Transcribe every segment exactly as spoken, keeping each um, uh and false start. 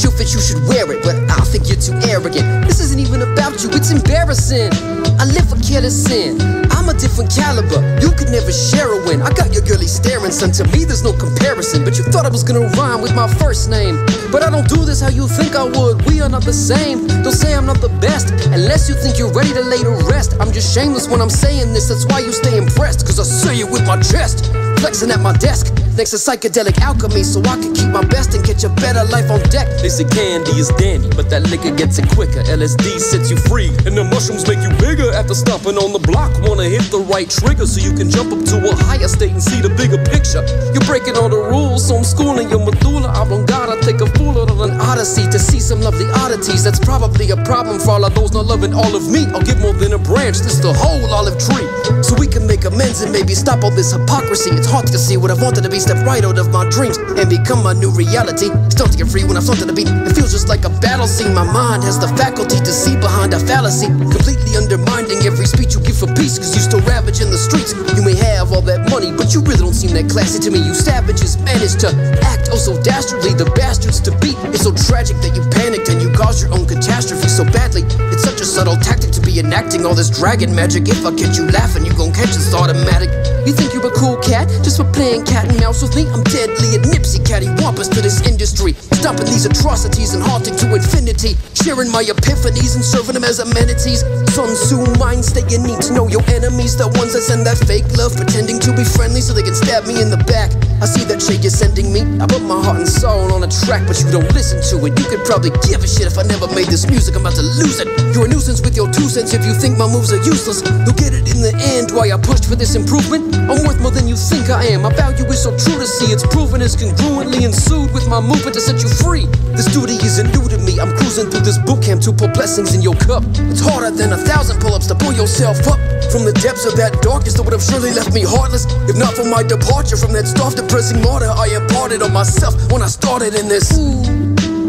shoot fit, you should wear it, but I think you're too arrogant. This isn't even about you, it's embarrassing. I live for careless sin. I'm a different caliber, you could never share a win. I got your girlie staring, son, to me there's no comparison. But you thought I was gonna rhyme with my first name, but I don't do this how you think I would. We are not the same, don't say I'm not the best, unless you think you're ready to lay to rest. I'm just shameless when I'm saying this, that's why you stay impressed, cause I say it with my chest, flexing at my desk next to psychedelic alchemy, so I can keep my best and get your better life on deck. They say candy is dandy, but that liquor gets it quicker. L S D sets you free, and the mushrooms make you bigger. After stopping on the block, wanna hit the right trigger, so you can jump up to a higher state and see the bigger picture. You're breaking all the rules, so I'm schooling your medulla oblongata. Take a fool out of an odyssey to see some lovely oddities. That's probably a problem for all of those not loving all of me. I'll give more than a branch, this is the whole olive tree, so we can make amends and maybe stop all this hypocrisy. It's hard to see what I've wanted to be, step right out of my dreams and become my new reality. Start to get free when I start to the beat. It feels just like a battle scene. My mind has the faculty to see behind a fallacy, completely undermining every speech you give for peace, cause you still ravaging the streets. You may have all that money, but you really don't seem that classy to me. You savages manage to act oh so dastardly, the bastards to beat. It's so tragic that you panicked and you caused your own catastrophe so badly. It's such a subtle tactic to be enacting all this dragon magic. If I get you laughing, you gon' catch this automatic. You think you're a cool cat just for playing cat and mouse with me? I'm deadly at Nipsey cattywampus to this industry, stomping these atrocities and haunting to infinity, sharing my epiphanies and serving them as amenities. Sun Tzu mind state, you need to know your enemies, the ones that send that fake love, pretending to be friendly so they can stab me in the back. I see that shit you're sending me, I put my heart and soul on a track, but you don't listen to it. You could probably give a shit if I never made this music, I'm about to lose it. You're a nuisance with your two cents if you think my moves are useless. You'll get it in the end, why I pushed for this improvement. I'm worth more than you think I am, my value is so true to see. It's proven, it's congruently ensued with my movement to set you free. This duty isn't new to me, I'm cruising through this boot camp to put blessings in your cup. It's harder than a thousand pull-ups to pull yourself up from the depths of that darkness that would have surely left me heartless, if not for my departure from that starved, depressing martyr I imparted on myself when I started in this. Ooh.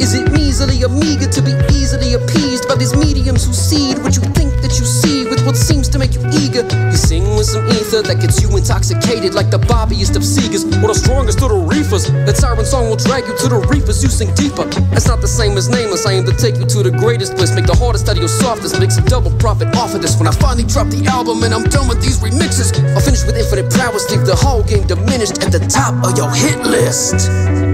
Is it measly or meager to be easily appeased by these mediums who seed what you think that you see with what seems to make you eager? You sing with some ether that gets you intoxicated like the bobbiest of seekers or the strongest of the reefers. That siren song will drag you to the reefers, you sink deeper. That's not the same as Nameless, I aim to take you to the greatest bliss. Make the hardest out of your softest, make some double profit off of this. When I finally drop the album and I'm done with these remixes, I'll finish with infinite prowess, leave the whole game diminished at the top of your hit list.